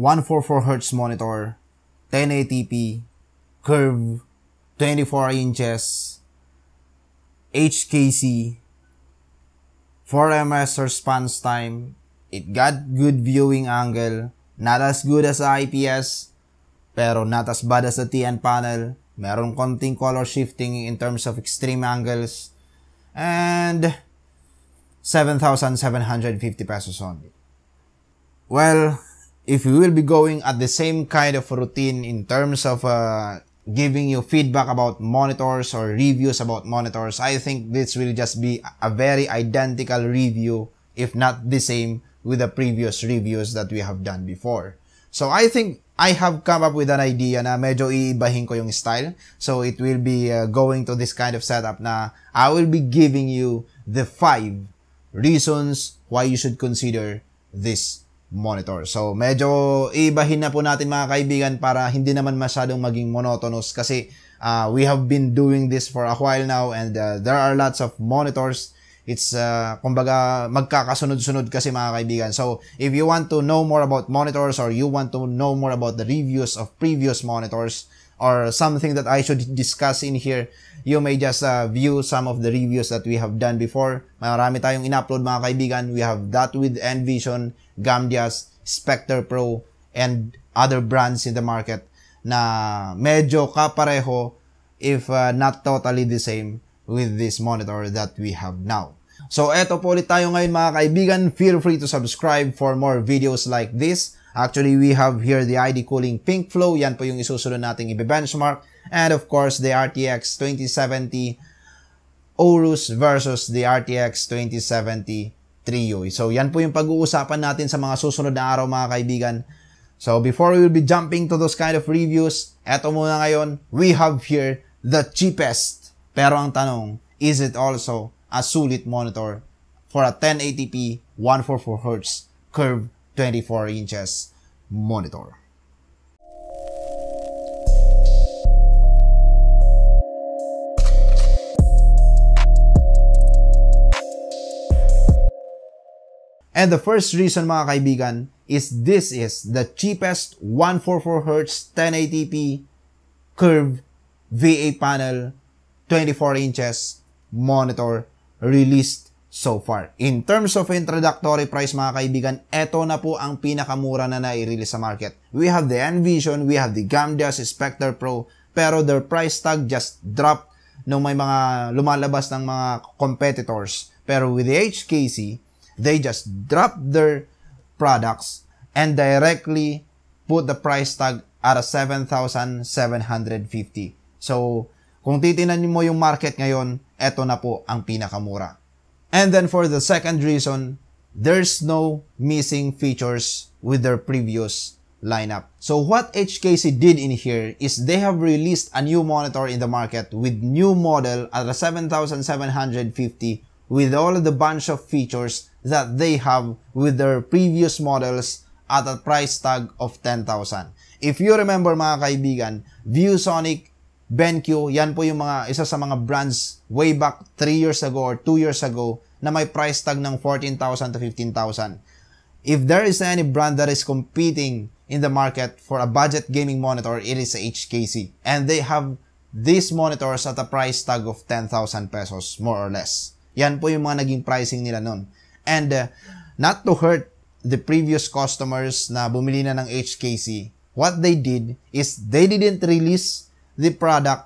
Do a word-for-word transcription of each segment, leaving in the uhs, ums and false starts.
one forty-four hertz monitor, ten eighty p, curved, twenty-four inches, H K C, four millimeters response time. It got good viewing angle, not as good as the I P S, pero not as bad as the T N panel. Meron konting color shifting in terms of extreme angles. And seven thousand seven hundred fifty pesos only. Well, if you will be going at the same kind of routine in terms of uh, giving you feedback about monitors or reviews about monitors, I think this will just be a very identical review, if not the same, with the previous reviews that we have done before. So I think I have come up with an idea na medyo iibahin ko yung style. So it will be uh, going to this kind of setup na I will be giving you the five reasons why you should consider this monitor. So medyo iibahin na po natin mga kaibigan para hindi naman masyadong maging monotonous kasi uh, we have been doing this for a while now and uh, there are lots of monitors. It's, uh, kumbaga, magkakasunod-sunod kasi mga kaibigan. So, if you want to know more about monitors or you want to know more about the reviews of previous monitors or something that I should discuss in here, you may just uh, view some of the reviews that we have done before. Marami tayong in-upload mga kaibigan. We have that with Envision, Gamdias, Spectre Pro, and other brands in the market na medyo kapareho if uh, not totally the same with this monitor that we have now. So, eto po ulit tayo ngayon mga kaibigan. Feel free to subscribe for more videos like this. Actually, we have here the I D Cooling Pink Flow. Yan po yung isusunod nating ibe-benchmark. And of course, the R T X twenty seventy Aorus versus the R T X twenty seventy Trio. So, yan po yung pag-uusapan natin sa mga susunod na araw mga kaibigan. So, before we will be jumping to those kind of reviews, eto muna ngayon, we have here the cheapest. Pero ang tanong, is it also a sulit monitor for a ten eighty p one forty-four hertz curved twenty-four inches monitor? And the first reason mga kaibigan is this is the cheapest one forty-four hertz ten eighty p curved V A panel twenty-four inches monitor released so far. In terms of introductory price mga kaibigan, eto na po ang pinakamura na nai-release sa market. We have the Envision, we have the Gamdias, Spectre Pro, pero their price tag just dropped nung may mga lumalabas ng mga competitors. Pero with the H K C, they just dropped their products and directly put the price tag at a seven thousand seven hundred fifty. So, kung titinan mo yung market ngayon, eto na po ang pinakamura. And then for the second reason, there's no missing features with their previous lineup. So what H K C did in here is they have released a new monitor in the market with new model at a seven thousand seven hundred fifty with all of the bunch of features that they have with their previous models at a price tag of ten thousand. If you remember mga kaibigan, ViewSonic, BenQ, yan po yung mga isa sa mga brands way back three years ago or two years ago na may price tag ng fourteen thousand to fifteen thousand. If there is any brand that is competing in the market for a budget gaming monitor, it is H K C. And they have these monitors at a price tag of ten thousand pesos, more or less. Yan po yung mga naging pricing nila nun. And uh, not to hurt the previous customers na bumili na ng H K C, what they did is they didn't release the product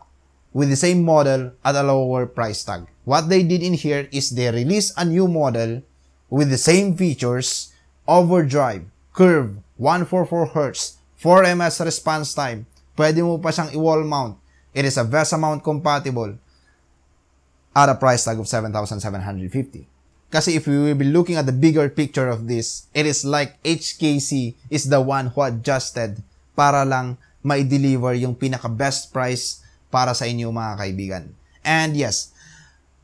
with the same model at a lower price tag. What they did in here is they released a new model with the same features, overdrive, curve, one forty-four hertz, four millimeters response time, pwede mo pa siyang i-wall mount, it is a VESA mount compatible, at a price tag of seven thousand seven hundred fifty. Kasi if we will be looking at the bigger picture of this, it is like H K C is the one who adjusted para lang ma-deliver yung pinaka-best price para sa inyo mga kaibigan. And yes,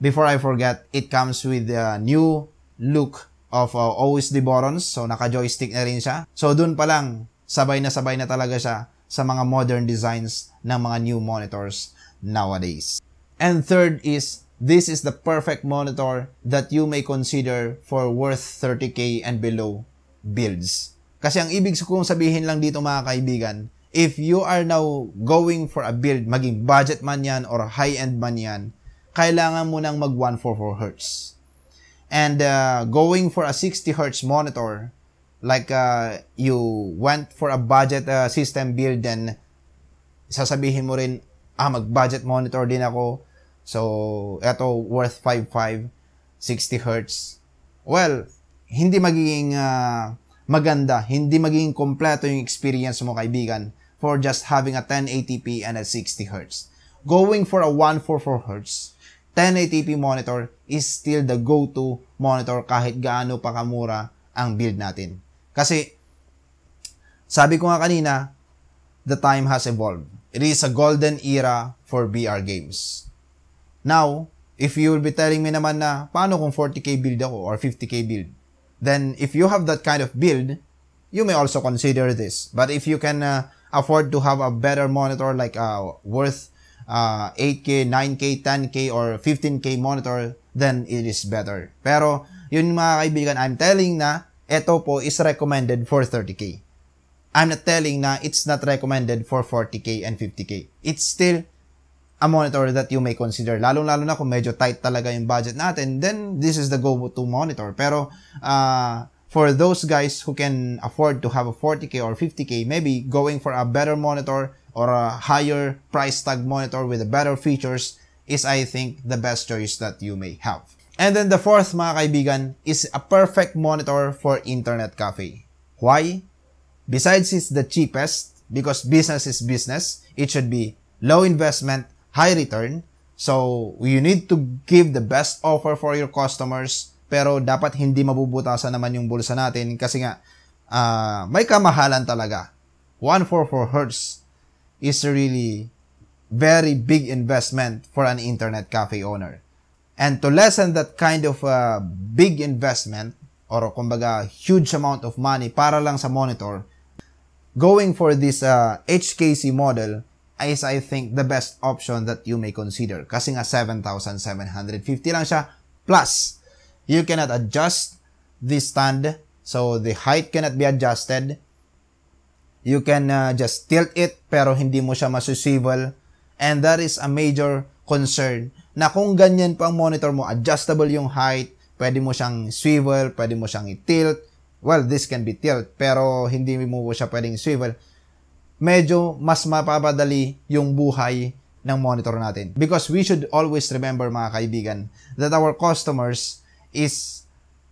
before I forget, it comes with the new look of uh, O S D buttons. So, naka-joystick na rin siya. So, dun pa lang, sabay na sabay na talaga siya sa mga modern designs ng mga new monitors nowadays. And third is, this is the perfect monitor that you may consider for worth thirty K and below builds. Kasi ang ibig kong sabihin lang dito mga kaibigan, if you are now going for a build, maging budget man yan or high-end man yan, kailangan mo nang mag one forty-four hertz. And uh, going for a sixty hertz monitor, like uh, you went for a budget uh, system build, then sasabihin mo rin, ah, mag-budget monitor din ako. So, eto, worth five point five, sixty hertz. Well, hindi magiging uh, maganda, hindi magiging kompleto yung experience mo, kaibigan, for just having a ten eighty p and a sixty hertz. Going for a one forty-four hertz, ten eighty p monitor is still the go-to monitor kahit gaano pa kamura ang build natin. Kasi, sabi ko nga kanina, the time has evolved. It is a golden era for V R games. Now, if you will be telling me naman na, paano kung forty K build ako or fifty K build? Then, if you have that kind of build, you may also consider this. But if you can uh, afford to have a better monitor like uh, worth uh, eight K, nine K, ten K, or fifteen K monitor, then it is better. Pero, yun mga kaibigan, I'm telling na, eto po is recommended for thirty K. I'm not telling na it's not recommended for forty K and fifty K. It's still a monitor that you may consider. Lalo-lalo na kung medyo tight talaga yung budget natin, then this is the go-to monitor. Pero uh, for those guys who can afford to have a forty K or fifty K, maybe going for a better monitor or a higher price tag monitor with better features is, I think, the best choice that you may have. And then the fourth, mga kaibigan, is a perfect monitor for internet cafe. Why? Besides it's the cheapest, because business is business, it should be low investment, high return. So, you need to give the best offer for your customers, pero dapat hindi mabubutasan naman yung bulsa natin kasi nga, uh, may kamahalan talaga. one forty-four hertz is really very big investment for an internet cafe owner. And to lessen that kind of uh, big investment, or kumbaga huge amount of money para lang sa monitor, going for this uh, H K C model is, I think, the best option that you may consider. Kasi nga seven thousand seven hundred fifty lang siya. Plus, you cannot adjust the stand. So, the height cannot be adjusted. You can uh, just tilt it, pero hindi mo siya masuswivel. And that is a major concern. Na kung ganyan pa ang monitor mo, adjustable yung height, pwede mo siyang swivel, pwede mo siyang i-tilt. Well, this can be tilt, pero hindi mo siya pwedeng swivel. Medyo mas mapapadali yung buhay ng monitor natin. Because we should always remember, mga kaibigan, that our customers is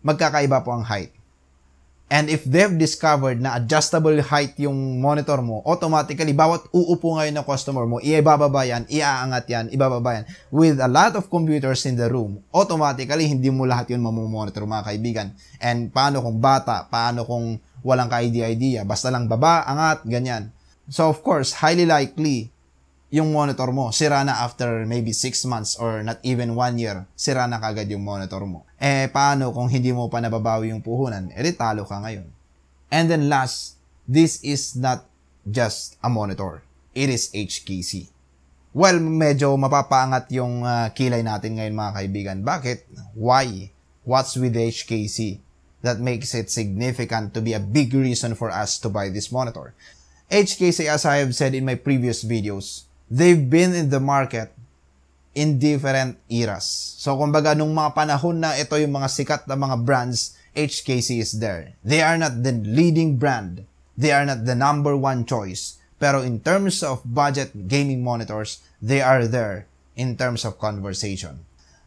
magkakaiba po ang height. And if they've discovered na adjustable height yung monitor mo, automatically, bawat uupo ngayon ng customer mo, ibababa yan, iaangat yan, ibababa yan. With a lot of computers in the room, automatically, hindi mo lahat yun mamomonitor, mga kaibigan. And paano kung bata, paano kung walang ka-idea-idea, basta lang baba, angat, ganyan. So, of course, highly likely, yung monitor mo, sira na after maybe six months or not even one year, sira na kagad yung monitor mo. Eh, paano kung hindi mo pa nababawi yung puhunan? Eh, talo ka ngayon. And then last, this is not just a monitor. It is H K C. Well, medyo mapapaangat yung uh, kilay natin ngayon, mga kaibigan. Bakit? Why? What's with H K C that makes it significant to be a big reason for us to buy this monitor? H K C, as I have said in my previous videos, they've been in the market in different eras. So, kumbaga, nung mga panahon na ito yung mga sikat na mga brands, H K C is there. They are not the leading brand. They are not the number one choice. Pero in terms of budget gaming monitors, they are there in terms of conversation.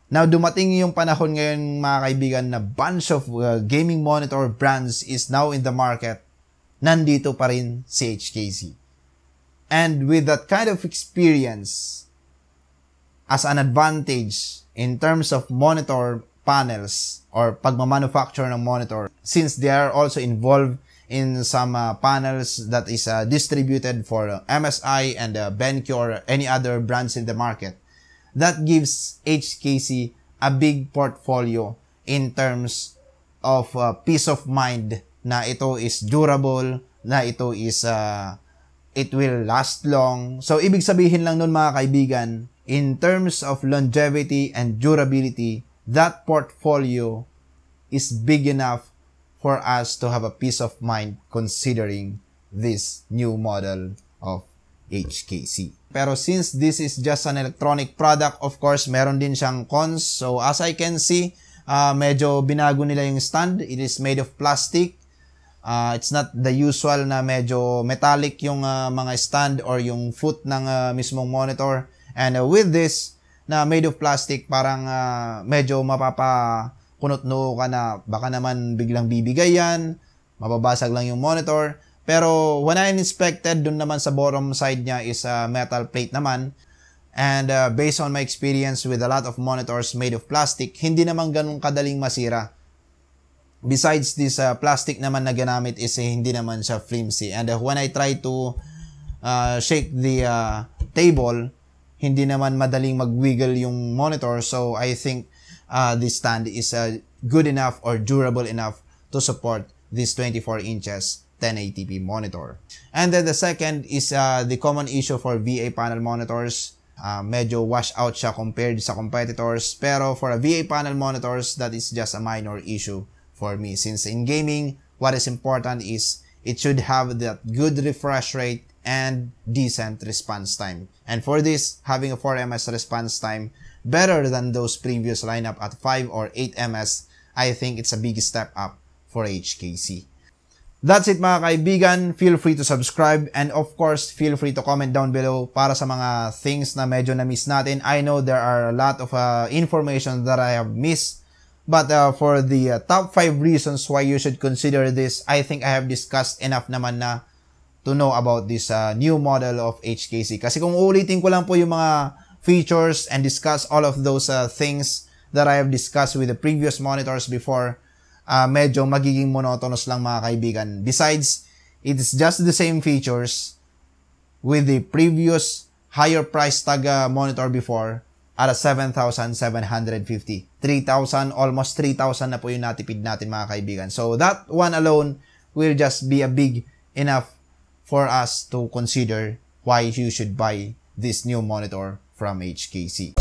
Now, dumating yung panahon ngayon, mga kaibigan, na bunch of uh, gaming monitor brands is now in the market. Nandito pa rin si H K C. And with that kind of experience as an advantage in terms of monitor panels or pagmamanufacture ng monitor, since they are also involved in some uh, panels that is uh, distributed for uh, M S I and uh, BenQ or any other brands in the market, that gives H K C a big portfolio in terms of uh, peace of mind na ito is durable, na ito is uh, it will last long. So, ibig sabihin lang nun, mga kaibigan, in terms of longevity and durability, that portfolio is big enough for us to have a peace of mind considering this new model of H K C. Pero since this is just an electronic product, of course, meron din siyang cons. So as I can see, uh, medyo binago nila yung stand. It is made of plastic. Uh, it's not the usual na medyo metallic yung uh, mga stand or yung foot ng uh, mismong monitor. And uh, with this, na made of plastic, parang uh, medyo mapapakunot-noo ka na baka naman biglang bibigay yan, mababasag lang yung monitor. Pero when I inspected, dun naman sa bottom side niya is a uh, metal plate naman. And uh, based on my experience with a lot of monitors made of plastic, hindi naman ganun kadaling masira. Besides this uh, plastic naman na ginamit is eh, hindi naman siya flimsy. And uh, when I try to uh, shake the uh, table, hindi naman madaling mag-wiggle yung monitor. So I think uh, this stand is uh, good enough or durable enough to support this twenty-four inches ten eighty p monitor. And then the second is uh, the common issue for V A panel monitors. Uh, medyo wash out siya compared sa competitors. Pero for a V A panel monitors, that is just a minor issue for me, since in gaming, what is important is it should have that good refresh rate and decent response time. And for this, having a four M S response time better than those previous lineup at five or eight M S, I think it's a big step up for H K C. That's it mga kaibigan. Feel free to subscribe and of course, feel free to comment down below para sa mga things na medyo na-miss natin. I know there are a lot of uh, information that I have missed. But uh, for the uh, top five reasons why you should consider this, I think I have discussed enough naman na to know about this uh, new model of H K C. Kasi kung uulitin ko lang po yung mga features and discuss all of those uh, things that I have discussed with the previous monitors before, uh, medyo magiging monotonous lang mga kaibigan. Besides, it's just the same features with the previous higher price tag uh, monitor before, at seven thousand seven hundred fifty. three thousand, almost three thousand na po yung natipid natin mga kaibigan. So that one alone will just be a big enough for us to consider why you should buy this new monitor from H K C.